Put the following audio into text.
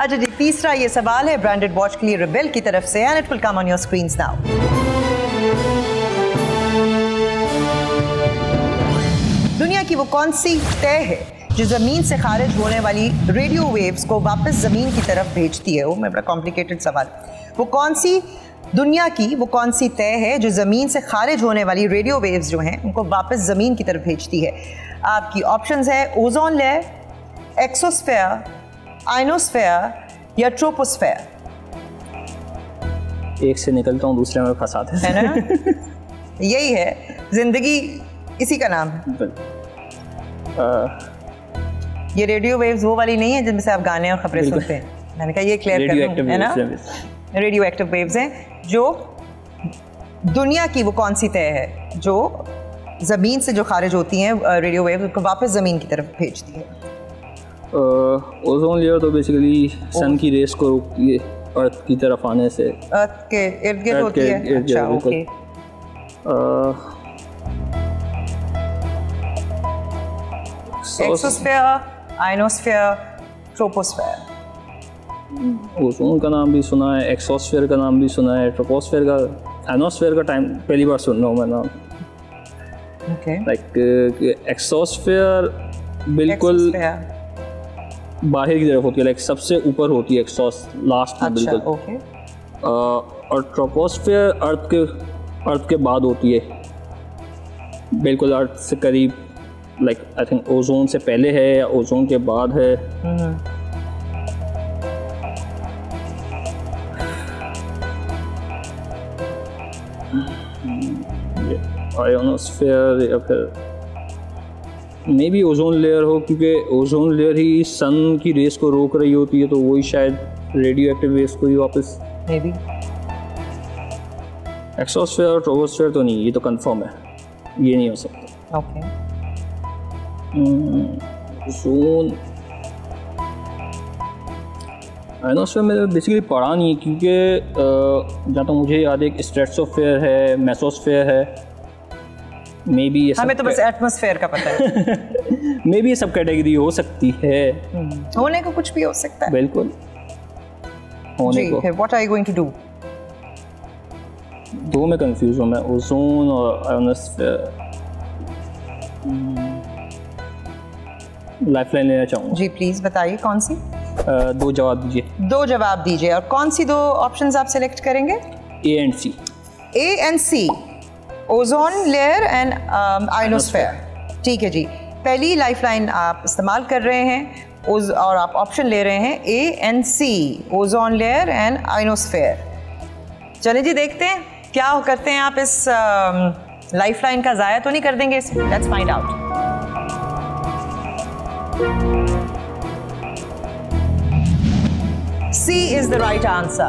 अच्छा जी, तीसरा ये सवाल है ब्रांडेड वॉच के लिए रिबेल की तरफ से, and it will come on your screens now. दुनिया की वो कौन सी तय है जो ज़मीन से खारिज होने वाली रेडियो वेव्स को वापस ज़मीन की तरफ भेजती है? वो मेरा बड़ा कॉम्प्लिकेटेड सवाल। दुनिया की वो कौन सी तय है जो ज़मीन से खारिज होने वाली रेडियो वेव्स जो हैं उनको वापस ज़मीन की तरफ भेजती है? आपकी ऑप्शंस है ओजोन लेयर, एक्सोस्फेयर, आइनोस्फेयर या ट्रोपोस्फेयर। एक से निकलता हूँ दूसरे में फंसाते हैं, है ना? यही है जिंदगी, इसी का नाम है। ये रेडियो वेव्स वो वाली नहीं है जिनमें से आप गाने और खबरें सुनते हैं। मैंने कहा ये क्लियर कर दूं, है ना? रेडियो एक्टिव वेव्स हैं जो दुनिया की वो कौन सी तय है जो ज़मीन से जो खारिज होती हैं रेडियो वेव्स उनको वापस ज़मीन की तरफ भेजती है। ओजोन लेयर तो बेसिकली सन की रेस को रोकती है अर्थ की तरफ आने से, अर्थ के इर्द गिर्द होती है। अच्छा, okay. Exosphere, ionosphere, troposphere. Ozone का नाम भी सुना है, एक्सोस्फेयर का नाम भी सुना है, ट्रोपोस्फेयर का, आइनोस्फेयर का टाइम पहली बार सुन रहा हूँ मैं नाम। ओके। लाइक एक्सोस्फेयर बिल्कुल बाहर की तरफ होती है, लाइक सबसे ऊपर होती है एक्सोस, लास्ट में बिल्कुल। ओके। और ट्रोपोस्फेयर अर्थ के बाद होती है, बिल्कुल अर्थ से करीब, लाइक आई थिंक ओजोन से पहले है या ओजोन के बाद है। आयोनोस्फेयर या फिर मे बी ओजोन लेयर हो, क्योंकि ओजोन लेयर ही सन की रेस को रोक रही होती है, तो वही शायद रेडियो एक्टिव वेव्स को ही वापस। मे बी एक्सोस्फेयर और ट्रोपोस्फेयर तो नहीं, ये तो कंफर्म है, ये नहीं हो सकता। ओके। ओजोन, आइनोस्फेयर मैंने बेसिकली पढ़ा नहीं क्योंकि जहाँ तो मुझे याद है एक स्ट्रेटोस्फेयर है, मेसोस्फेयर है, मे बी ये सब। हमें तो बस एटमॉस्फेयर का पता है। मे बी ये सब कैटेगरी हो सकती है, होने को कुछ भी हो सकता है, बिल्कुल होने को। What are you going to do? दो में कंफ्यूज हूँ मैं, ओजोन और आइनोस्फेयर। लाइफलाइन लेना चाहूँगा जी, प्लीज बताइए कौन सी। दो जवाब दीजिए। दो जवाब दीजिए। और कौन सी दो ऑप्शंस आप सिलेक्ट करेंगे? A and C. A and C, ozone layer and ionosphere. ठीक है जी, पहली लाइफलाइन आप इस्तेमाल कर रहे हैं और आप ऑप्शन ले रहे हैं A and C, ozone layer and ionosphere. चलिए जी, देखते हैं क्या करते हैं आप इस लाइफलाइन का ज़ाया तो नहीं कर देंगे। Let's find out. C is the right answer.